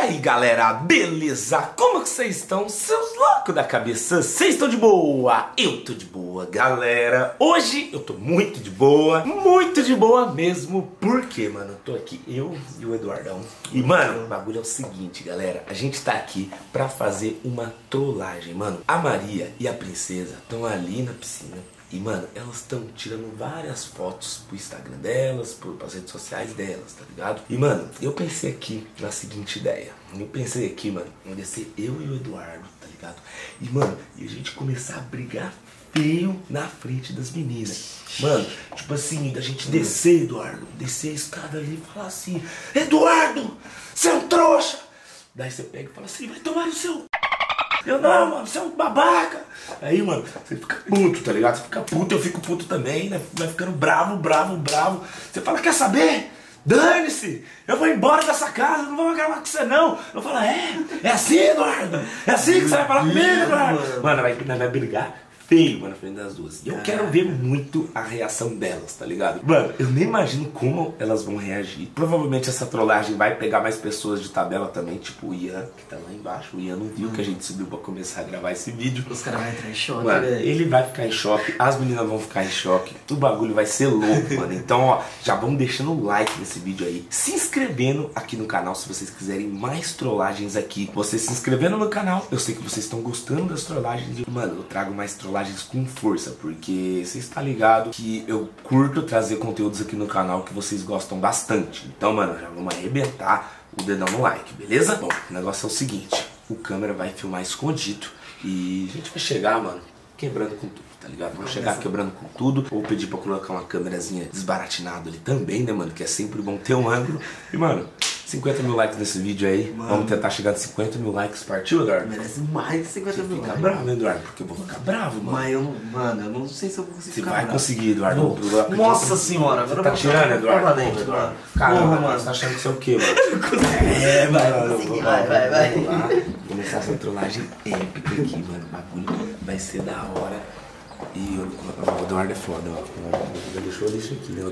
aí galera, beleza? Como que vocês estão? Seus loucos da cabeça, vocês estão de boa? Eu tô de boa, galera. Hoje eu tô muito de boa mesmo. Por quê, mano? Eu tô aqui, eu e o Eduardão. E, mano, o bagulho é o seguinte, galera. A gente tá aqui pra fazer uma trollagem, mano. A Maria e a princesa estão ali na piscina. E, mano, elas estão tirando várias fotos pro Instagram delas, pras redes sociais delas, tá ligado? E, mano, eu pensei aqui na seguinte ideia. Eu pensei aqui, mano, ia ser eu e o Eduardo, tá ligado? E, mano, e a gente começar a brigar feio na frente das meninas. Mano, tipo assim, da gente descer, Eduardo, descer a escada ali e falar assim: Eduardo, você é um trouxa! Daí você pega e fala assim: vai tomar no seu... Eu não, mano, você é um babaca. Aí, mano, você fica puto, tá ligado? Você fica puto, eu fico puto também, né? Vai ficando bravo. Você fala, quer saber? Dane-se! Eu vou embora dessa casa, não vou gravar com você não! Eu falo, é assim, Eduardo! É assim que você vai falar comigo, Eduardo! Mano, vai brigar feio, mano, na frente das duas. E eu quero ver muito a reação delas, tá ligado? Mano, eu nem imagino como elas vão reagir. Provavelmente essa trollagem vai pegar mais pessoas de tabela também, tipo o Ian, que tá lá embaixo. O Ian não viu que a gente subiu pra começar a gravar esse vídeo. Os caras vão entrar em choque, mano, velho. Ele vai ficar em choque, as meninas vão ficar em choque. O bagulho vai ser louco, mano. Então, ó, já vão deixando o like nesse vídeo aí. Se inscrevendo aqui no canal, se vocês quiserem mais trollagens aqui. Vocês se inscrevendo no canal, eu sei que vocês estão gostando das trollagens. Mano, eu trago mais trollagens com força, porque vocês estão ligados que eu curto trazer conteúdos aqui no canal que vocês gostam bastante. Então, mano, já vamos arrebentar o dedão no like, beleza? Bom, o negócio é o seguinte, o câmera vai filmar escondido e a gente vai chegar, mano, quebrando com tudo, tá ligado? Vamos chegar quebrando com tudo. Vou pedir pra colocar uma câmerazinha desbaratinada ali também, né, mano? Que é sempre bom ter um ângulo. E, mano, 50 mil likes nesse vídeo aí, mano. Vamos tentar chegar de 50 mil likes, partiu, Eduardo? Merece mais de 50 mil likes. Você fica bravo, né, Eduardo? Porque eu vou ficar bravo, mano. Mas eu não, mano, eu não sei se eu vou conseguir. Você vai conseguir, Eduardo. Nossa senhora, agora tá tirando, Eduardo. Caramba, mano, você tá achando que isso é o quê, mano? É, mano, vai. Vamos começar essa trollagem épica aqui, mano. O bagulho vai ser da hora. E o Eduardo é foda, ó. Já deixou isso aqui, né?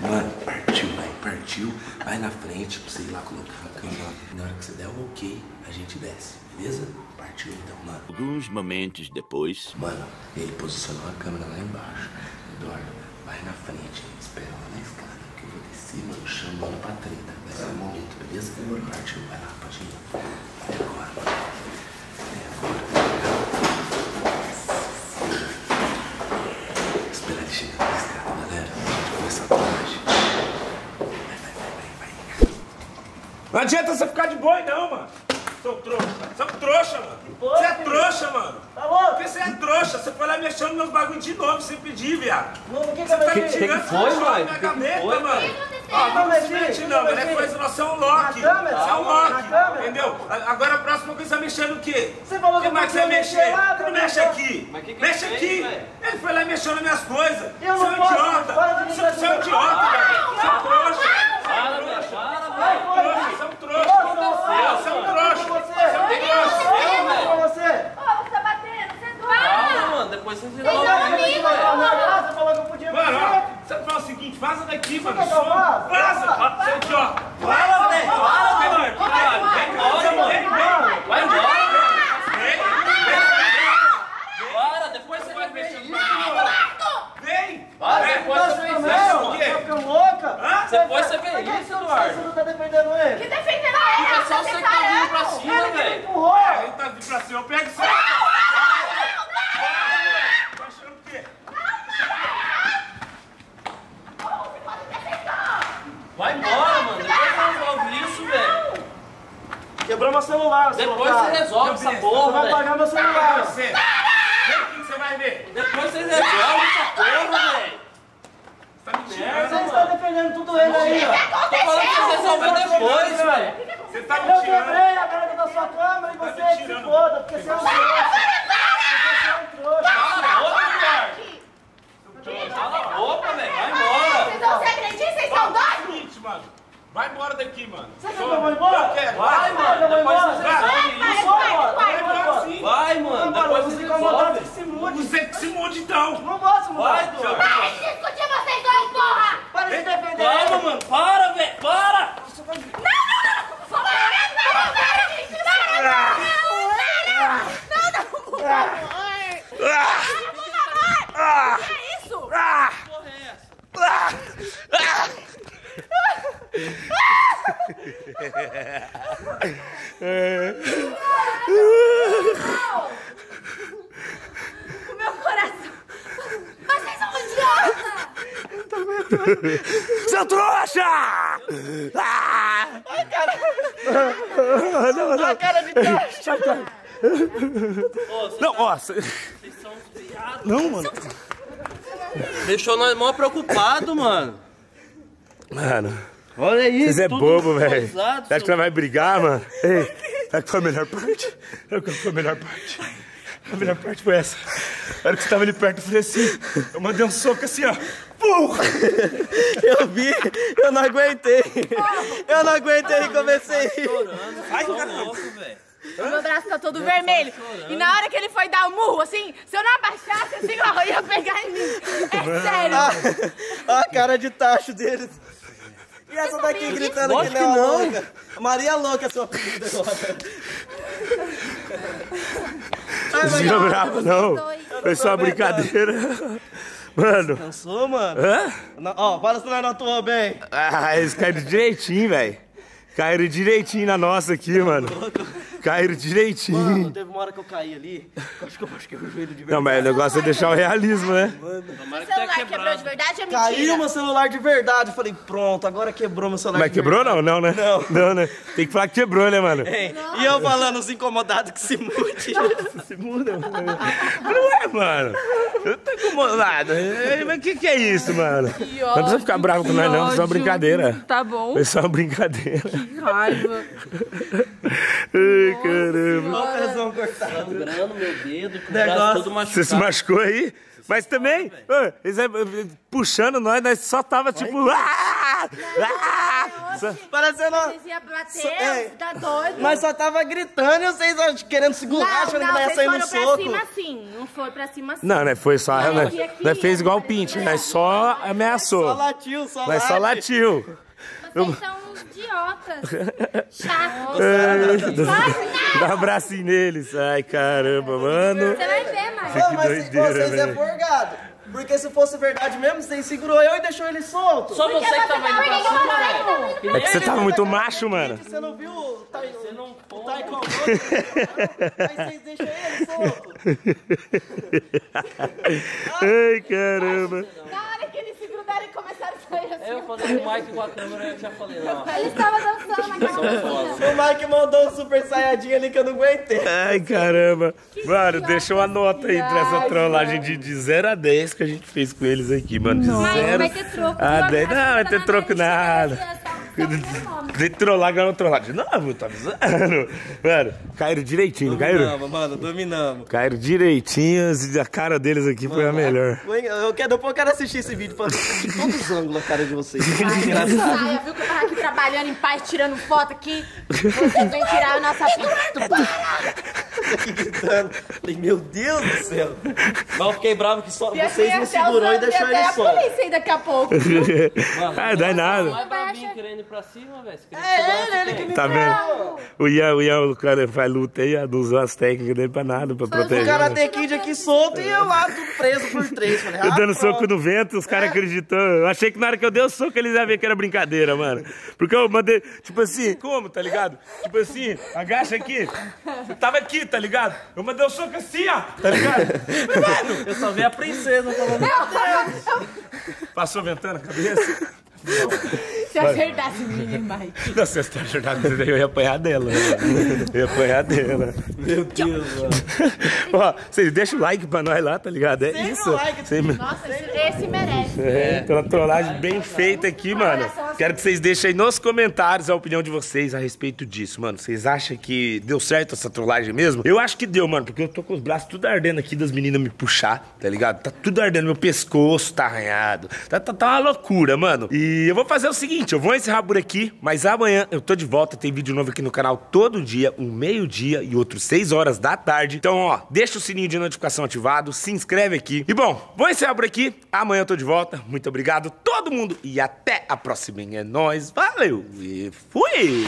Mano, partiu, velho. Partiu, vai na frente, pra você ir lá colocar a câmera. Na hora que você der o ok, a gente desce, beleza? Partiu então, mano. Alguns momentos depois... Mano, ele posicionou a câmera lá embaixo. Eduardo, vai na frente, espera lá na escada, que eu vou descer, mano, chamando pra treta. Vai ser um momento, beleza? Partiu, vai lá, pode ir. Até agora, mano. Espera ele chegar na escada, galera. A gente começa a coragem. Não adianta você ficar de boi não, mano. Seu trouxa. Você é um trouxa, mano. Você é trouxa, mano. Tá louco? Porque você é trouxa. Você foi lá mexendo meus bagulho de novo sem pedir, viado. Mano, o que você tá me tirando? Você tá minha gaveta, mano. Ó, não se mete não, mano. É coisa nossa, é um lock. É um lock. Entendeu? Agora a próxima coisa é mexer no quê? Você falou que você ia mexer. Não mexe aqui. Mexe aqui. Ele foi lá mexendo nas minhas coisas. Você é um idiota. Você é um idiota, velho. Você é um trouxa. Vaza daqui, mano. Vaza! Seu idiota! Vaza, velho! Vaza, velho! Vai embora, mano! Vai embora! Vem! Para! Depois você vai mexer no mano! Vem! Para! Depois você fez isso, mano! Você ficou louca? Depois você fez isso, Eduardo! Você não tá defendendo ele? Que defendendo ele? Fica só você que tá vindo pra cima, velho! Ele empurrou! Ele tá vindo pra cima, eu pego isso aí! Quebrou meu celular, depois você resolve essa porra, vai pagar meu celular. Você. Para! O que você vai ver? Depois você resolve essa porra, velho. Você tá me tirando, você está defendendo tudo ele aí, ó. Tô falando que você resolveu depois, velho. Você tá me tirando. Eu quebrei a garota da sua câmera e você se foda, porque você é um trouxa. Cala a boca, velho. Vai embora. Vocês não se acreditam, vocês são doidos? Mano. Vai embora daqui, mano. Você quer que eu vou embora? Vai, mano. Depois você resolve isso, mano. Vai embora sim. Vai, mano. Depois você resolve. Você que se mude, então. Não posso mudar. Para de discutir vocês dois, porra. Para de defender. Calma, mano. Para, velho. Para. Não, não, não. Fala aí. O meu coração. Vocês são idiotas! Seu trouxa! Ai, caralho! Não, não. A cara de trouxa! Não, ó. Vocês são uns viados. Não, mano. Deixou nós mó preocupado, mano. Mano. Olha isso. Vocês é bobo, velho. Será que nós vai brigar, mano? Ei, será que foi a melhor parte? Será que foi a melhor parte? A melhor parte foi essa. Na hora que você tava ali perto, eu falei assim, eu mandei um soco assim, ó. Pum! Eu vi, eu não aguentei. Eu não aguentei e comecei. Ai, que louco, velho. O meu braço tá todo vermelho. E na hora que ele foi dar o murro, assim, se eu não abaixasse, assim, eu ia pegar em mim. É sério. Olha a cara de tacho deles. E essa daqui gritando que não é louca. Maria louca é sua apelida agora. Não é bravo, não. Foi só uma brincadeira. Mano. Cansou, mano? Hã? Ó, fala se nós não atuamos bem. Ah, eles caíram direitinho, velho. Caíram direitinho na nossa aqui, mano. Caíram direitinho. Mano, teve uma hora que eu caí ali, acho que eu machuquei o joelho de verdade. Não, mas o negócio é deixar o realismo, né? Mano, o celular quebrou de verdade é mentira. Caiu meu celular de verdade. Falei, pronto, agora quebrou meu celular. Mas quebrou não, não, né? Não. Não, né? Tem que falar que quebrou, né, mano? É. E eu falando, os incomodados que se mude. Se muda, mano. Não é, mano. Eu tô incomodado. Mas o que é isso, mano? Não precisa ficar bravo com nós, não. É só uma brincadeira. Tá bom. Foi só uma brincadeira. Que raiva. Ai, caramba. Olha o coração cortado. Sangrando meu dedo, com o braço todo machucado. Você se machucou aí? Mas também, eles puxando nós, nós só tava tipo... Parecendo... Vocês iam bater, tá doido. Mas só tava gritando e vocês querendo segurar, achando que nós ia sair no soco. Não, vocês foram pra cima assim, não foi pra cima assim. Não, né, foi só... Nós fez igual o Pintinho, nós só ameaçou. Só latiu, só latiu. Nós só latiu. Vocês são uns idiotas. Chato. É, dá um abracinho neles. Ai, caramba, mano. Você vai ver, mano. Mas vocês é forgado. Porque se fosse verdade mesmo, vocês segurou eu e deixou ele solto. Só você que tava indo pra cima. É que você tava muito macho, mano. Você não viu o taekwondo? Aí vocês deixam ele solto. Ai, caramba. E começaram a sair assim. Eu falei o Mike com a câmera, eu já falei lá. Ele estava dançando naquela. O Mike mandou um super saiadinho ali que eu não aguentei. Ai, caramba. Que mano, deixa uma nota aí pra essa trollagem de 0 a 10 que a gente fez com eles aqui, mano. De 0 a 10. Não, vai ter troco nada. De trollar, ganhou trollar. De novo, tá avisando. Mano, caíram direitinho, caíram? Dominamos, mano, dominamos. Caíram direitinhos e a cara deles aqui mano, foi a melhor. Eu quero, depois eu quero assistir esse vídeo pra ver todos os ângulos a cara de vocês. Ai, engraçado. Viu que eu tava aqui trabalhando em paz, tirando foto aqui. Vocês vêm tirar a nossa foto. Para! Aqui gritando. Falei, meu Deus do céu. Mas eu fiquei bravo que só vocês me segurou e deixaram ele só. Eu até a polícia aí daqui a pouco. Ah, dá nada. Vai pra mim querendo ir pra cima, velho. É ele que me tá vendo? O Ian, o cara faz luta aí, não usou as técnicas dele pra nada, pra proteger. O cara tem kid aqui solto e eu lá, tudo preso por 3. Falei, eu dando soco no vento, os caras acreditam. Eu achei que na hora que eu dei o soco, eles iam ver que era brincadeira, mano. Porque eu mandei, tipo assim, como, tá ligado? Tipo assim, agacha aqui. Eu tava aqui, tá ligado? Eu mandei o soco assim, ó, tá ligado? Mano, eu só vi a princesa falando. Passou ventando a cabeça. Se acertasse minha, Mike. Não, se acertasse minha, eu ia apanhar dela. Eu ia apanhar dela. Meu Deus, mano. Ó, vocês deixam o like pra nós lá, tá ligado? É sempre isso. Like. Nossa, esse merece. É, então uma trollagem bem feita aqui, mano. Quero que vocês deixem aí nos comentários a opinião de vocês a respeito disso, mano. Vocês acham que deu certo essa trollagem mesmo? Eu acho que deu, mano, porque eu tô com os braços tudo ardendo aqui das meninas me puxar, tá ligado? Tá tudo ardendo, meu pescoço tá arranhado. Tá uma loucura, mano. E eu vou fazer o seguinte, eu vou encerrar por aqui, mas amanhã eu tô de volta, tem vídeo novo aqui no canal todo dia, um meio-dia e outro 6 horas da tarde. Então, ó, deixa o sininho de notificação ativado, se inscreve aqui. E bom, vou encerrar por aqui, amanhã eu tô de volta. Muito obrigado todo mundo e até a próxima. É nóis, valeu e fui!